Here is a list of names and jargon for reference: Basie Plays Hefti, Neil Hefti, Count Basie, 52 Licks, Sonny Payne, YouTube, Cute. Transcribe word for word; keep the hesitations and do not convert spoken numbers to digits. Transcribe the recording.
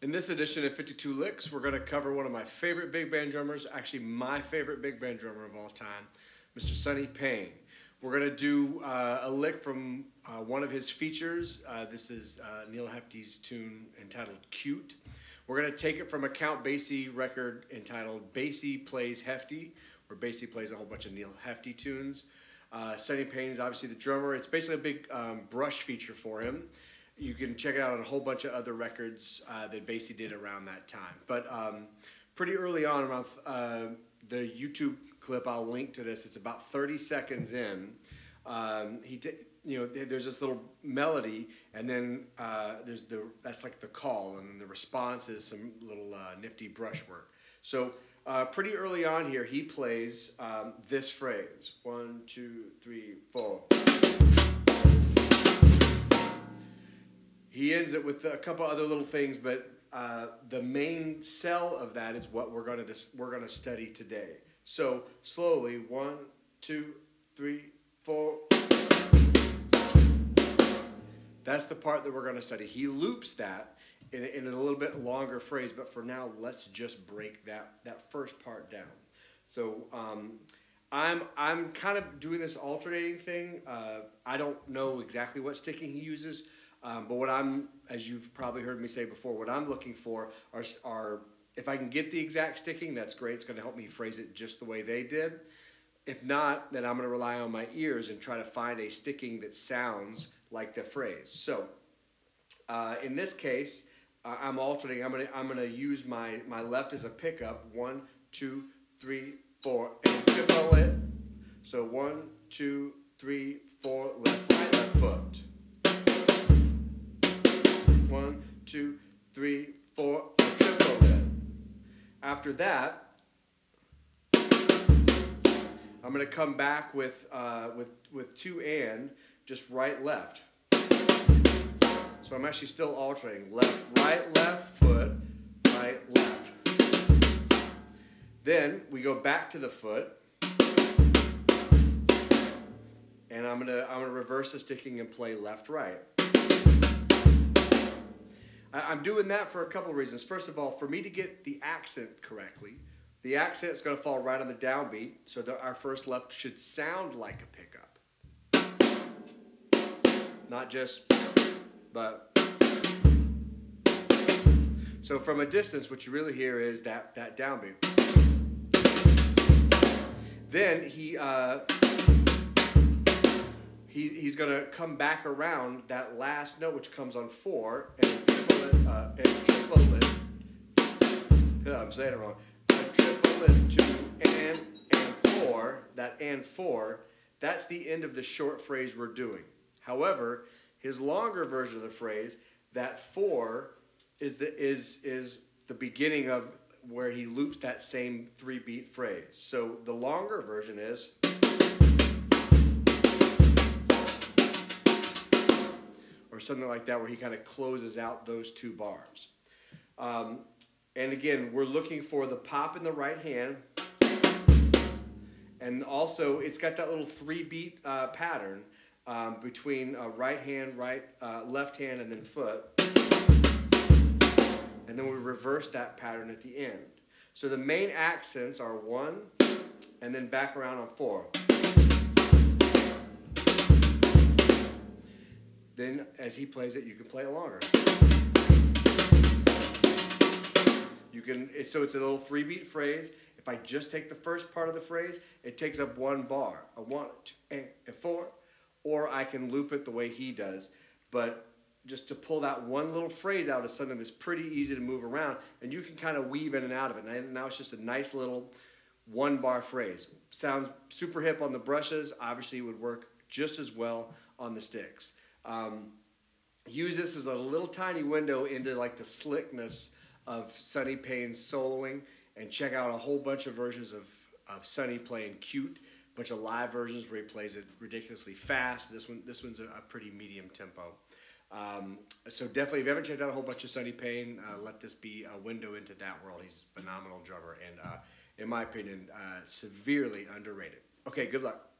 In this edition of fifty-two Licks, we're going to cover one of my favorite big band drummers, actually my favorite big band drummer of all time, Mister Sonny Payne. We're going to do uh, a lick from uh, one of his features. Uh, this is uh, Neil Hefti's tune entitled Cute. We're going to take it from a Count Basie record entitled Basie Plays Hefti, where Basie plays a whole bunch of Neil Hefti tunes. Uh, Sonny Payne is obviously the drummer. It's basically a big um, brush feature for him. You can check it out on a whole bunch of other records uh, that Basie did around that time. But um, pretty early on, around uh, the YouTube clip I'll link to this, it's about thirty seconds in. Um, he did, you know, there's this little melody, and then uh, there's the that's like the call, and then the response is some little uh, nifty brushwork. So uh, pretty early on here, he plays um, this phrase: one, two, three, four. He ends it with a couple other little things, but uh, the main cell of that is what we're going to we're going to study today. So slowly, one, two, three, four. That's the part that we're going to study. He loops that in, in a little bit longer phrase, but for now, let's just break that that first part down. So um, I'm I'm kind of doing this alternating thing. Uh, I don't know exactly what sticking he uses. Um, but what I'm, as you've probably heard me say before, what I'm looking for are, are if I can get the exact sticking, that's great. It's going to help me phrase it just the way they did. If not, then I'm going to rely on my ears and try to find a sticking that sounds like the phrase. So uh, in this case, uh, I'm alternating. I'm going to, I'm going to use my, my left as a pickup. One, two, three, four, and triple it. So one, two, three, four, left, right, left foot. One, two, three, four, triple it. After that, I'm going to come back with, uh, with, with two and, just right, left. So I'm actually still alternating. Left, right, left, foot, right, left. Then we go back to the foot. And I'm going to, I'm going to reverse the sticking and play left, right. I'm doing that for a couple of reasons. First of all, for me to get the accent correctly, the accent is going to fall right on the downbeat, so that our first left should sound like a pickup. Not just, but. So from a distance, what you really hear is that, that downbeat. Then he, uh, he, he's going to come back around that last note, which comes on four, and Uh, and triple it. Oh, I'm saying it wrong. And triple it to and and four. That and four. That's the end of the short phrase we're doing. However, his longer version of the phrase, that four, is the is is the beginning of where he loops that same three beat phrase. So the longer version is. Or something like that, where he kind of closes out those two bars. Um, and again, we're looking for the pop in the right hand. And also, it's got that little three-beat uh, pattern um, between uh, right hand, right, uh, left hand, and then foot. And then we reverse that pattern at the end. So the main accents are one, and then back around on four. Then, as he plays it, you can play it longer. You can, it, so it's a little three-beat phrase. If I just take the first part of the phrase, it takes up one bar, a one, two, and four, or I can loop it the way he does. But just to pull that one little phrase out is something that's pretty easy to move around, and you can kind of weave in and out of it. And now it's just a nice little one-bar phrase. Sounds super hip on the brushes. Obviously, it would work just as well on the sticks. Um, use this as a little tiny window into like the slickness of Sonny Payne's soloing, and check out a whole bunch of versions of, of Sonny playing Cute, a bunch of live versions where he plays it ridiculously fast. This one, this one's a, a pretty medium tempo. Um, so definitely, if you haven't checked out a whole bunch of Sonny Payne, uh, let this be a window into that world. He's a phenomenal drummer and, uh, in my opinion, uh, severely underrated. Okay, good luck.